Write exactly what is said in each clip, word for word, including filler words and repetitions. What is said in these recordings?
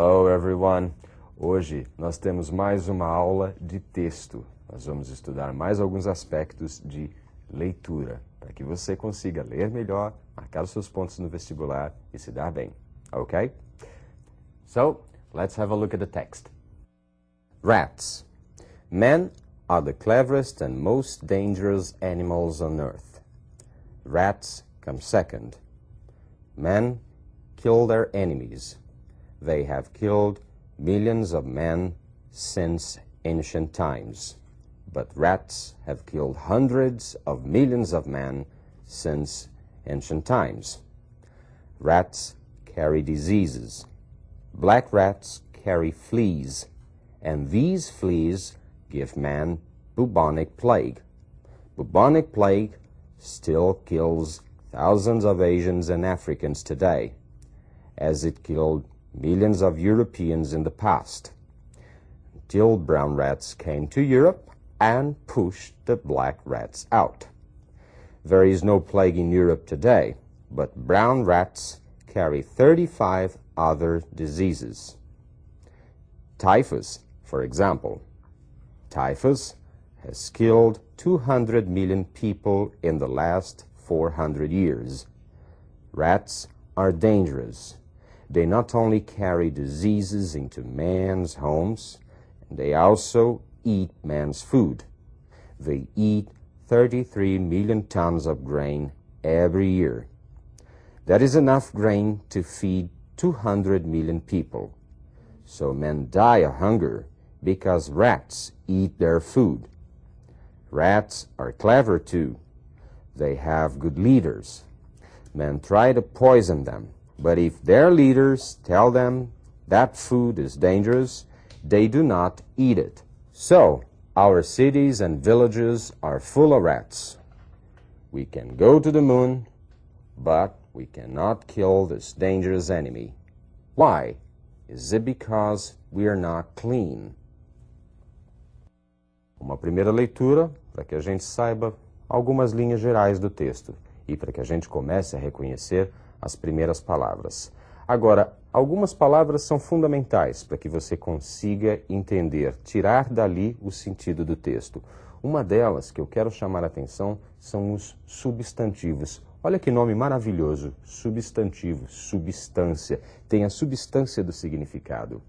Hello everyone! Hoje nós temos mais uma aula de texto. Nós vamos estudar mais alguns aspectos de leitura, para que você consiga ler melhor, marcar os seus pontos no vestibular e se dar bem. Ok? So, let's have a look at the text. Rats. Men are the cleverest and most dangerous animals on earth. Rats come second. Men kill their enemies. They have killed millions of men since ancient times, but rats have killed hundreds of millions of men since ancient times. Rats carry diseases. Black rats carry fleas, and these fleas give man bubonic plague. Bubonic plague still kills thousands of Asians and Africans today, as it killed millions of Europeans in the past, until brown rats came to Europe and pushed the black rats out. There is no plague in Europe today, but brown rats carry thirty-five other diseases. Typhus, for example. Typhus has killed two hundred million people in the last four hundred years. Rats are dangerous. They not only carry diseases into man's homes, they also eat man's food. They eat thirty-three million tons of grain every year. That is enough grain to feed two hundred million people. So men die of hunger because rats eat their food. Rats are clever too. They have good leaders. Men try to poison them. But if their leaders tell them that food is dangerous, they do not eat it. So, our cities and villages are full of rats. We can go to the moon, but we cannot kill this dangerous enemy. Why? Is it because we are not clean? Uma primeira leitura para que a gente saiba algumas linhas gerais do texto e para que a gente comece a reconhecer as primeiras palavras. Agora, algumas palavras são fundamentais para que você consiga entender, tirar dali o sentido do texto. Uma delas que eu quero chamar a atenção são os substantivos. Olha que nome maravilhoso, substantivo, substância. Tem a substância do significado.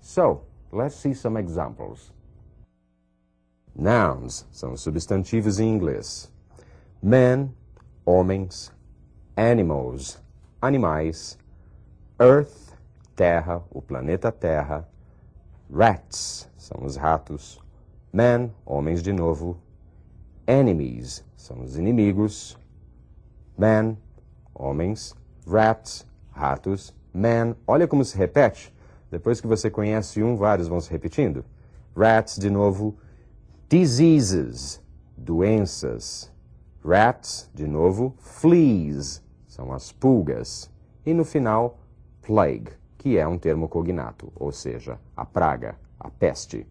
So, let's see some examples. Nouns são substantivos em inglês. Men, homens. Animals, animais. Earth, terra, o planeta Terra. Rats, são os ratos. Men, homens de novo. Enemies, são os inimigos. Men, homens. Rats, ratos. Men, olha como se repete. Depois que você conhece um, vários vão se repetindo. Rats, de novo. Diseases, doenças. Rats, de novo. Fleas, são as pulgas. E no final, plague, que é um termo cognato, ou seja, a praga, a peste.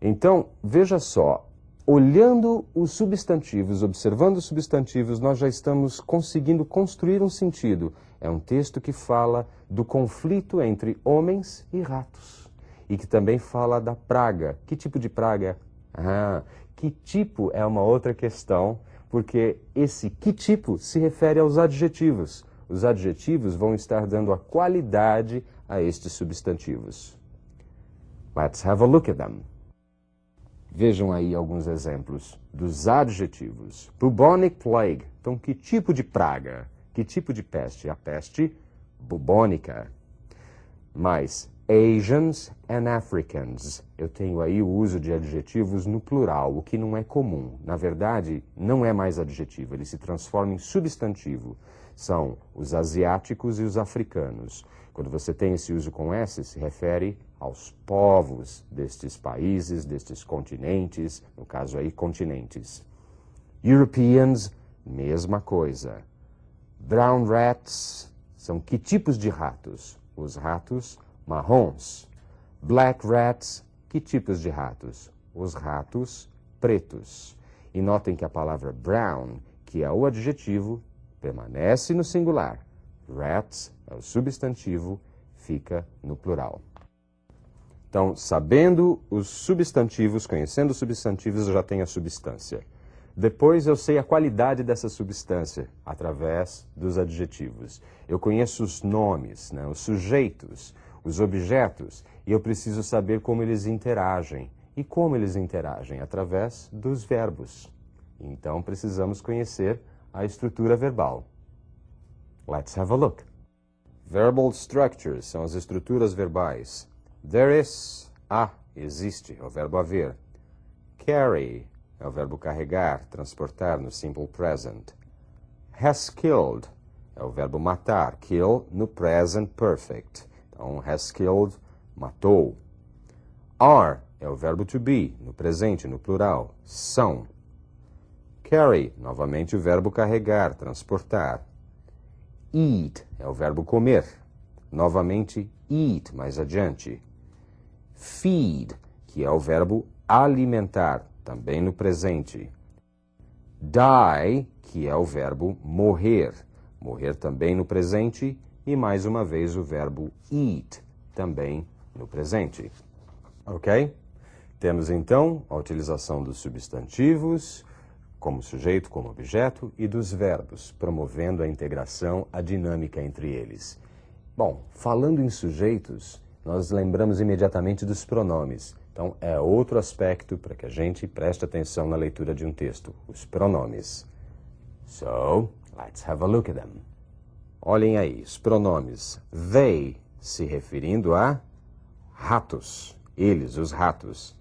Então, veja só, olhando os substantivos, observando os substantivos, nós já estamos conseguindo construir um sentido. É um texto que fala do conflito entre homens e ratos. E que também fala da praga. Que tipo de praga? Ah, que tipo é uma outra questão, porque esse que tipo se refere aos adjetivos. Os adjetivos vão estar dando a qualidade a estes substantivos. Let's have a look at them. Vejam aí alguns exemplos dos adjetivos. Bubonic plague. Então, que tipo de praga? Que tipo de peste? A peste bubônica. Mais Asians and Africans. Eu tenho aí o uso de adjetivos no plural, o que não é comum. Na verdade, não é mais adjetivo, ele se transforma em substantivo. São os asiáticos e os africanos. Quando você tem esse uso com S, se refere aos povos destes países, destes continentes, no caso aí, continentes. Europeans, mesma coisa. Brown rats, são que tipos de ratos? Os ratos marrons. Black rats, que tipos de ratos? Os ratos pretos. E notem que a palavra brown, que é o adjetivo, permanece no singular. Rats é o substantivo, fica no plural. Então, sabendo os substantivos, conhecendo os substantivos, eu já tenho a substância. Depois eu sei a qualidade dessa substância, através dos adjetivos. Eu conheço os nomes, né, os sujeitos, os objetos, e eu preciso saber como eles interagem. E como eles interagem? Através dos verbos. Então, precisamos conhecer a estrutura verbal. Let's have a look. Verbal structures são as estruturas verbais. There is, a, existe, é o verbo haver. Carry, é o verbo carregar, transportar no simple present. Has killed, é o verbo matar, kill no present perfect. Então, has killed, matou. Are, é o verbo to be, no presente, no plural, são. Carry, novamente o verbo carregar, transportar. Eat, é o verbo comer, novamente eat, mais adiante. Feed, que é o verbo alimentar, também no presente. Die, que é o verbo morrer, morrer também no presente, e mais uma vez o verbo eat, também no presente. Ok? Temos então a utilização dos substantivos, como sujeito, como objeto, e dos verbos, promovendo a integração, a dinâmica entre eles. Bom, falando em sujeitos, nós lembramos imediatamente dos pronomes. Então, é outro aspecto para que a gente preste atenção na leitura de um texto, os pronomes. So, let's have a look at them. Olhem aí, os pronomes. They, se referindo a ratos, eles, os ratos.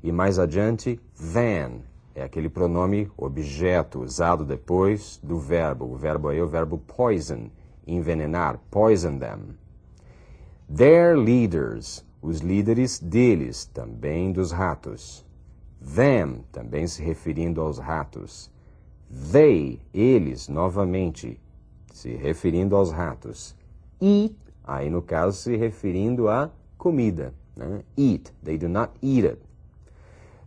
E mais adiante, than, é aquele pronome objeto usado depois do verbo. O verbo aí é o verbo poison. Envenenar, poison them. Their leaders, os líderes deles, também dos ratos. Them, também se referindo aos ratos. They, eles, novamente, se referindo aos ratos. Eat, aí no caso se referindo à comida. Né? Eat, they do not eat it.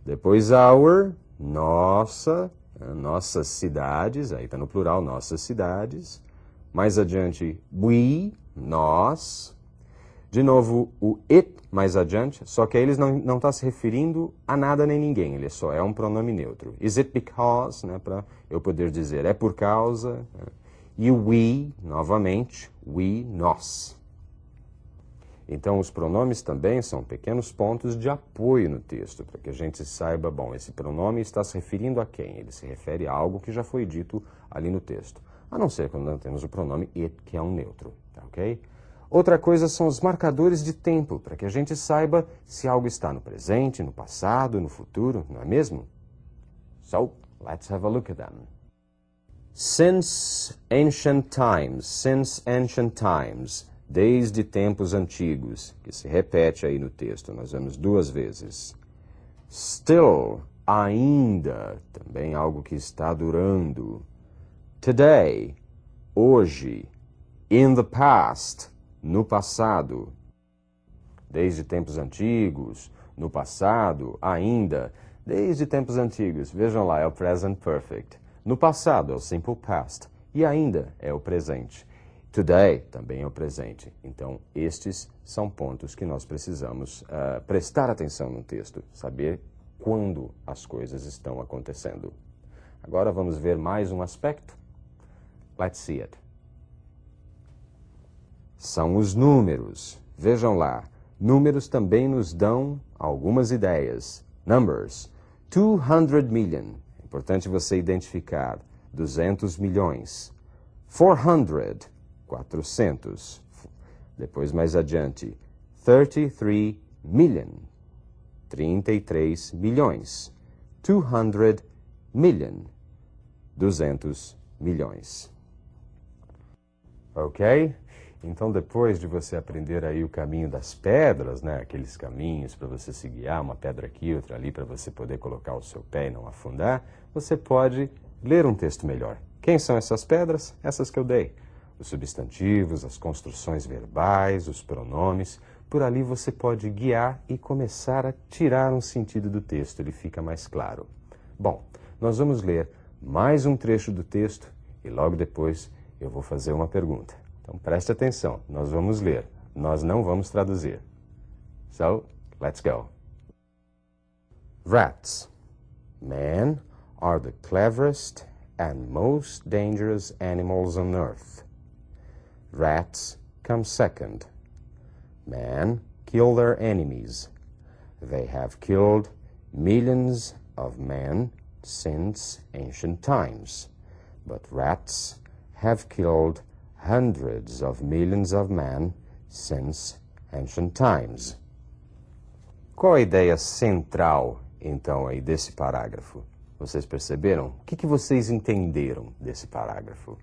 Depois our, nossa, nossas cidades, aí está no plural, nossas cidades. Mais adiante, we, nós. De novo, o it, mais adiante, só que aí eles não não está se referindo a nada nem ninguém, ele só é um pronome neutro. Is it because, né, para eu poder dizer é por causa. Né? E we, novamente, we, nós. Então, os pronomes também são pequenos pontos de apoio no texto, para que a gente saiba, bom, esse pronome está se referindo a quem? Ele se refere a algo que já foi dito ali no texto. A não ser quando temos o pronome it, que é um neutro, tá ok? Outra coisa são os marcadores de tempo, para que a gente saiba se algo está no presente, no passado, no futuro, não é mesmo? So, let's have a look at them. Since ancient times, since ancient times, desde tempos antigos, que se repete aí no texto, nós vemos duas vezes. Still, ainda, também algo que está durando. Today, hoje. In the past, no passado. Desde tempos antigos, no passado, ainda. Desde tempos antigos, vejam lá, é o present perfect. No passado é o simple past. E ainda é o presente. Today também é o presente. Então, estes são pontos que nós precisamos uh, prestar atenção no texto. Saber quando as coisas estão acontecendo. Agora vamos ver mais um aspecto. Let's see it. São os números. Vejam lá. Números também nos dão algumas ideias. Numbers. two hundred million. É importante você identificar. duzentos milhões. four hundred. quatrocentos. Depois, mais adiante. thirty-three million. trinta e três milhões. two hundred million. duzentos milhões. Ok? Então, depois de você aprender aí o caminho das pedras, né, aqueles caminhos para você se guiar, uma pedra aqui, outra ali, para você poder colocar o seu pé e não afundar, você pode ler um texto melhor. Quem são essas pedras? Essas que eu dei. Os substantivos, as construções verbais, os pronomes. Por ali você pode guiar e começar a tirar um sentido do texto, ele fica mais claro. Bom, nós vamos ler mais um trecho do texto e logo depois eu vou fazer uma pergunta. Então preste atenção, nós vamos ler Nós não vamos traduzir. So, let's go. Rats. Men are the cleverest and most dangerous animals on earth. Rats come second. Men kill their enemies. They have killed millions of men since ancient times, but rats have killed hundreds of millions of men since ancient times. Qual a ideia central, então, aí desse parágrafo? Vocês perceberam? O que, que vocês entenderam desse parágrafo?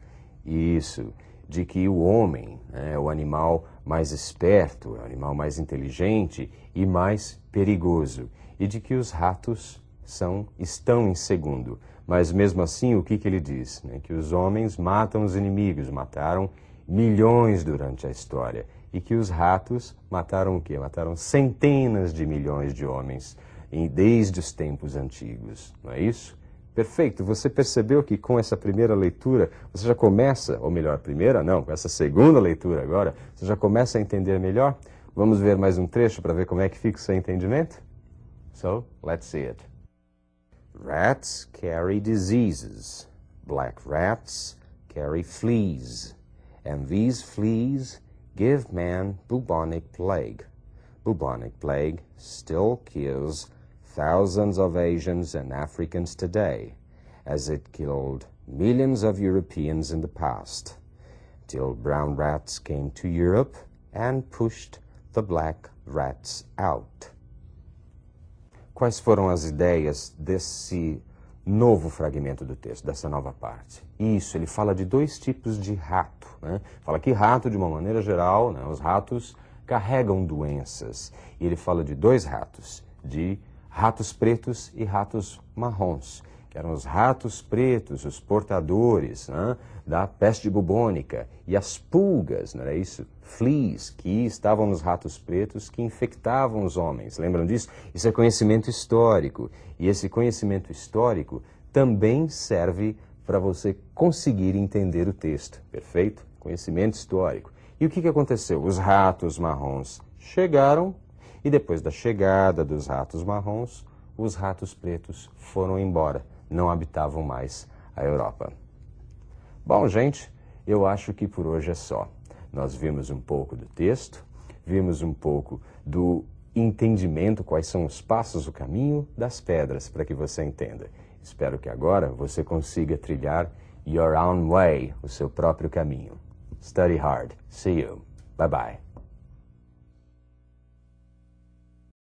Isso, de que o homem, né, é o animal mais esperto, é o animal mais inteligente e mais perigoso, e de que os ratos são, estão em segundo. Mas mesmo assim, o que, que ele diz? Né? Que os homens matam os inimigos, mataram milhões durante a história. E que os ratos mataram o quê? Mataram centenas de milhões de homens em, desde os tempos antigos, não é isso? Perfeito, você percebeu que com essa primeira leitura, você já começa, ou melhor, primeira não, com essa segunda leitura agora, você já começa a entender melhor? Vamos ver mais um trecho para ver como é que fica o seu entendimento? So, let's see it. Rats carry diseases. Black rats carry fleas. And these fleas give man bubonic plague. Bubonic plague still kills thousands of Asians and Africans today, as it killed millions of Europeans in the past, till brown rats came to Europe and pushed the black rats out. Quais foram as ideias desse novo fragmento do texto, dessa nova parte? Isso, ele fala de dois tipos de rato, né? Fala que rato, de uma maneira geral, né, os ratos carregam doenças. E ele fala de dois ratos, de ratos pretos e ratos marrons, que eram os ratos pretos, os portadores, né, da peste bubônica, e as pulgas, não era isso? Fleas, que estavam nos ratos pretos, que infectavam os homens. Lembram disso? Isso é conhecimento histórico. E esse conhecimento histórico também serve para você conseguir entender o texto, perfeito? Conhecimento histórico. E o que, que aconteceu? Os ratos marrons chegaram, e depois da chegada dos ratos marrons, os ratos pretos foram embora, não habitavam mais a Europa. Bom, gente, eu acho que por hoje é só. Nós vimos um pouco do texto, vimos um pouco do entendimento, quais são os passos, o caminho das pedras, para que você entenda. Espero que agora você consiga trilhar your own way, o seu próprio caminho. Study hard. See you. Bye-bye.